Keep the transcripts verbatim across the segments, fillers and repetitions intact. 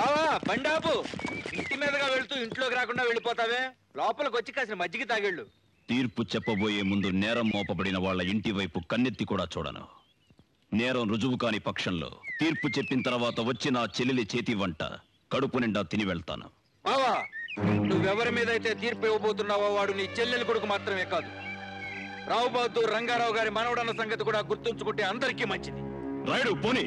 బావా బండాపు ఇంటి మీదగా వెళ్తూ ఇంట్లోకి రాకుండా వెళ్ళిపోతావే, లోపలికి వచ్చి కాసిన మజ్జిగి తాగేళ్ళు. తీర్పు చెప్పబోయే ముందు నేరం మోపబడిన వాళ్ళ ఇంటి వైపు కన్నెత్తి కూడా చూడను. నేరం రుజువు కాని పక్షంలో తీర్పు చెప్పిన తర్వాత వచ్చి నా చెల్లెలి చేతి వంట కడుపు నిండా తిని వెళ్తాను. బావా నువ్వెవరి మీద అయితే తీర్పు ఇవ్వబోతున్నావో వాడు నీ చెల్లెలి కొడుకు మాత్రమే కాదు, రావు బహదూర్ రంగారావు గారి మనవడన్న సంగతి కూడా గుర్తుంచుకుంటే అందరికీ మంచిది. రాయుడు పోనీ.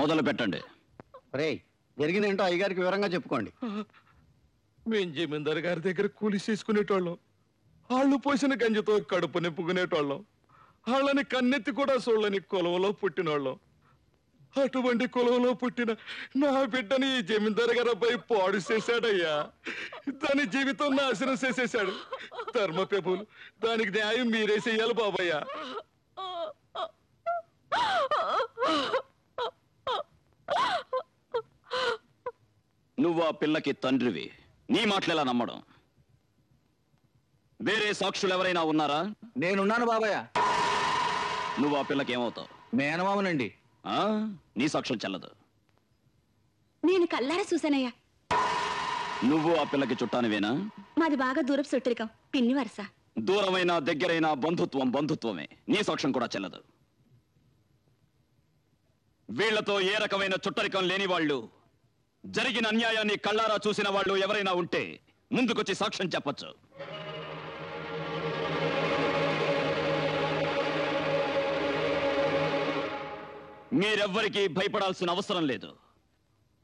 మొదలు పెట్టండి. జరిగిందేంటో అయ్యగారికి వివరంగా చెప్పుకోండి. మేము జమీందారు గారి దగ్గర కూలి చేసుకునేటోళ్ళం, వాళ్ళు పోసిన గంజితో కడుపు నింపుకునేటోళ్ళం, వాళ్ళని కన్నెత్తి కూడా చూడని కొలవలో పుట్టినోళ్ళం. అటువంటి కులంలో పుట్టిన నా బిడ్డని ఈ జమీందారు గారు అబ్బాయి పాడు చేశాడయ్యా, దాని జీవితం నాశనం చేసేశాడు. ధర్మ ప్రభువులు, దానికి న్యాయం మీరే చెయ్యాలి బాబయ్యా. నువ్వు ఆ పిల్లకి తండ్రివి, నీ మాటలేలా నమ్మడం? వేరే సాక్షులు ఎవరైనా ఉన్నారా? నేనున్నాను బాబయ్య. నువ్వు ఆ పిల్లకి ఏమవుతావు? మేనమామనండి. నీ సాక్ష్యం చెల్లదు. నేను కల్లారా చూశానయ్యా. నువ్వు ఆ పిల్లకి చుట్టానివేనా? మాది బాగా దూరం చుట్టరికం, పిన్ని వరుస. దూరమైనా దగ్గరైనా బంధుత్వం బంధుత్వమే, నీ సాక్ష్యం కూడా చెల్లదు. వీళ్లతో ఏ రకమైన చుట్టరికం లేని వాళ్ళు, జరిగిన అన్యాయాన్ని కళ్ళారా చూసిన వాళ్ళు ఎవరైనా ఉంటే ముందుకొచ్చి సాక్ష్యం చెప్పచ్చు. మీరెవ్వరికీ భయపడాల్సిన అవసరం లేదు.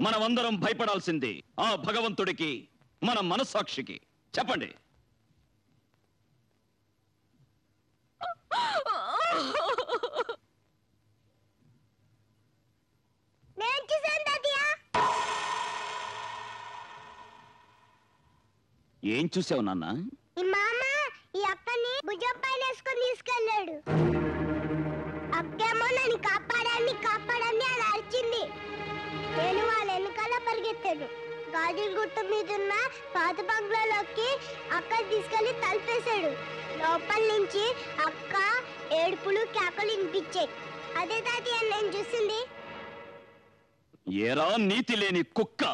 మనమందరం భయపడాల్సింది ఆ భగవంతుడికి, మన మనస్సాక్షికి. చెప్పండి. ఏం చూసావు నాన్న? తీసుకెళ్ళాడు అక్కేమో నన్ను కాపాడాన్ని కాపాడాన్ని అది అరిచింది. నేను వాళ్ళ వెనకాల పరిగెత్తాను. గాజుల గుట్ట మీదున్న పాత బంగ్లాలోకి అక్క తీసుకెళ్లి తలపేశాడు. లోపల నుంచి అక్క ఏడుపులు కేకలు వినిపించాయి. అదే తాతయ్య నేను చూసింది. ఏరా నీతి లేని కుక్క,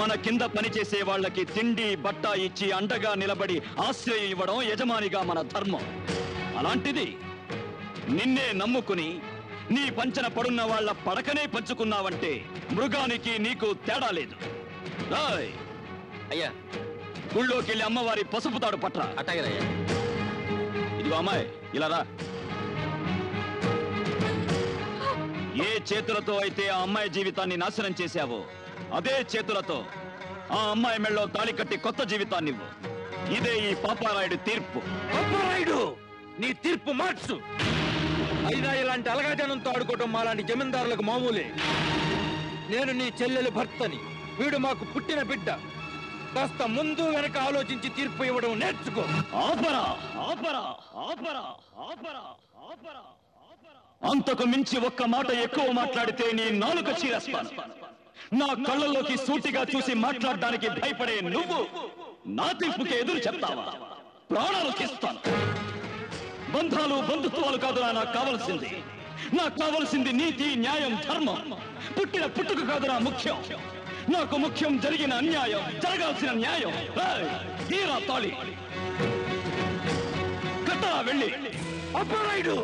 మన కింద పనిచేసే వాళ్ళకి తిండి బట్ట ఇచ్చి అండగా నిలబడి ఆశ్రయం ఇవ్వడం యజమానిగా మన ధర్మం. అలాంటిది నిన్నే నమ్ముకుని నీ పంచన పడున్న వాళ్ళ పడకనే పంచుకున్నావంటే మృగానికి నీకు తేడా లేదు. రాయ్ అయ్యా, గుళ్ళోకెళ్ళి అమ్మవారి పసుపు తాడు పట్రా. అట్టగరయ్యా. ఇదిగో అమ్మాయి ఇలా రా. ఏ చేతులతో అయితే ఆ అమ్మాయి జీవితాన్ని నాశనం చేశావో అదే చేతులతో ఆ అమ్మాయి మెళ్ళో తాళి కట్టి కొత్త జీవితాన్ని ఇవ్వు. ఇదే ఈ పాపారాయుడు తీర్పు. పాపారాయుడు నీ తీర్పు మార్చు. అయినా ఇలాంటి అలగాజనంతో ఆడుకోవటం మాలాంటి జమీందారులకు మామూలే. నేను నీ చెల్లెలు భర్తని, వీడు మాకు పుట్టిన బిడ్డ. కాస్త ముందు వెనక ఆలోచించి తీర్పు ఇవ్వడం నేర్చుకో. ఆపరా ఆపరా ఆపరా ఆపరా ఆపరా. అంతకు మించి ఒక్క మాట ఎక్కువ మాట్లాడితే నీ నాలుక చీరేస్తాను. నా కళ్ళల్లోకి సూటిగా చూసి మాట్లాడడానికి భయపడే నువ్వు నా తీర్పుకి ఎదురు చెప్తావా? ప్రాణాలు తీస్తాను. బంధాలు బంధుత్వాలు కాదురా నాకు కావలసింది. నాకు కావలసింది నీతి, న్యాయం, ధర్మం. పుట్టిన పుట్టుక కాదురా ముఖ్యం. నాకు ముఖ్యం జరిగిన అన్యాయం, జరగాల్సిన న్యాయం. తీరా తాళి కట్టా వెళ్ళి అప్పురాయుడు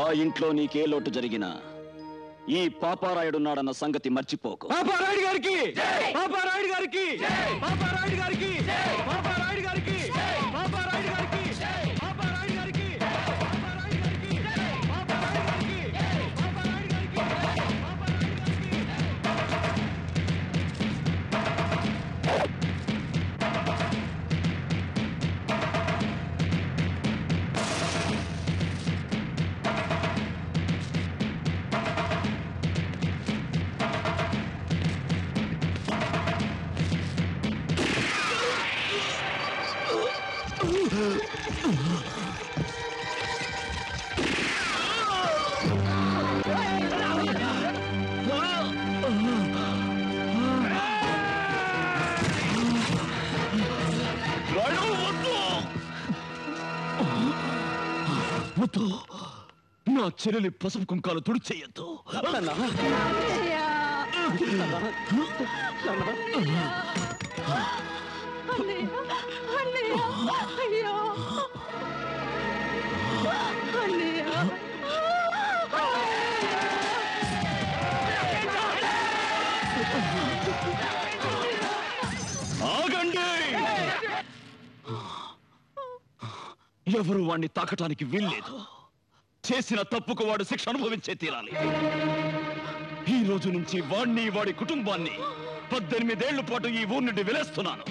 ఆ ఇంట్లో నీకే లోటు జరిగినా ఈ పాపారాయుడున్నాడన్న సంగతి మర్చిపోకు. పాపారాయుడు గారికి జై! పాపారాయుడు గారికి జై! పాపారాయుడు గారికి జై! పాపారాయుడు గారికి జై! పాపారాయుడు గారికి జై! పాపారాయుడు గారికి జై! పాపారాయుడు గారికి జై! పాపారాయుడు గారికి జై! పాపారాయుడు గారికి జై! నా చెల్లెలి పసుపు కుంకాలు తుడిచేయద్దు. ఆగండి, ఎవరు వాణ్ణి తాకటానికి వీల్లేదు. చేసిన తప్పుకు వాడు శిక్ష అనుభవించే తీరాలి. ఈ రోజు నుంచి వాణ్ణి, వాడి కుటుంబాన్ని పద్దెనిమిదేళ్ల పాటు ఈ ఊరి నుండి వెలేస్తున్నాను.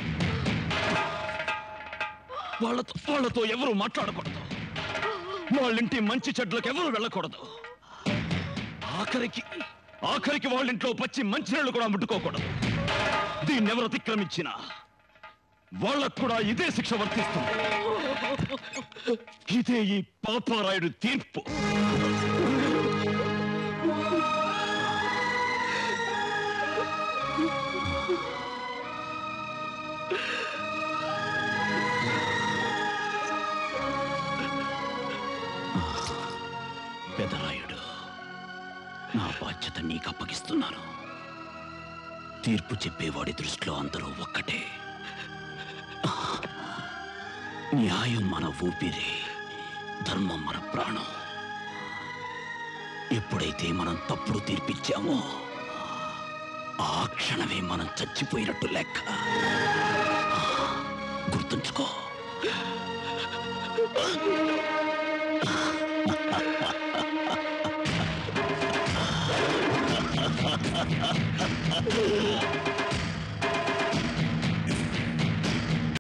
వాళ్ళతో వాళ్ళతో ఎవరు మాట్లాడకూడదు, వాళ్ళింటి మంచి చెడ్లకు ఎవరు వెళ్ళకూడదు, ఆఖరికి ఆఖరికి వాళ్ళింట్లో పచ్చి మంచి నీళ్లు కూడా ముట్టుకోకూడదు. దీన్ని ఎవరు అతిక్రమించినా వాళ్ళకు కూడా ఇదే శిక్ష వర్తిస్తుంది. ఇదే ఈ పాపారాయుడు తీర్పు. పెదరాయుడు, నా బాధ్యత నీకు అప్పగిస్తున్నాను. తీర్పు చెప్పేవాడి దృష్టిలో అందరూ ఒక్కటే. న్యాయం మన ఊపిరి, ధర్మం మన ప్రాణం. ఎప్పుడైతే మనం తప్పుడు తీర్పిచ్చామో ఆ క్షణమే మనం చచ్చిపోయినట్టు లెక్క. గుర్తుంచుకో.